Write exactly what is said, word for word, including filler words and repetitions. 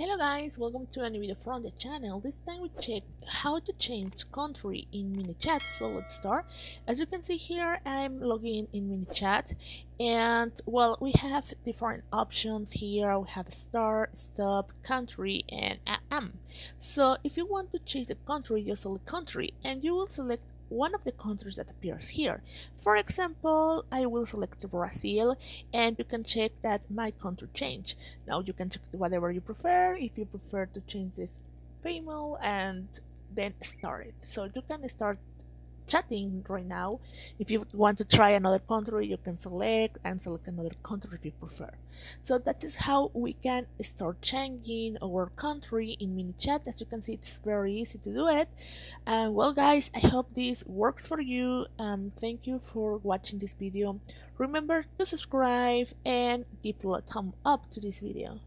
Hello guys, welcome to a new video from the channel. This time we check how to change country in MiniChat, so let's start. As you can see here, I'm logging in MiniChat, and well, we have different options here. We have start, stop, country, and am. So if you want to change the country, you select country and you will select one of the countries that appears here. For example, I will select Brazil, and you can check that my country change. Now you can check whatever you prefer. If you prefer to change this female, and then start it. So you can start chatting right now. If you want to try another country, you can select and select another country if you prefer. So that is how we can start changing our country in MiniChat. As you can see, it's very easy to do it. And well guys, I hope this works for you. Um, thank you for watching this video. Remember to subscribe and give a thumb up to this video.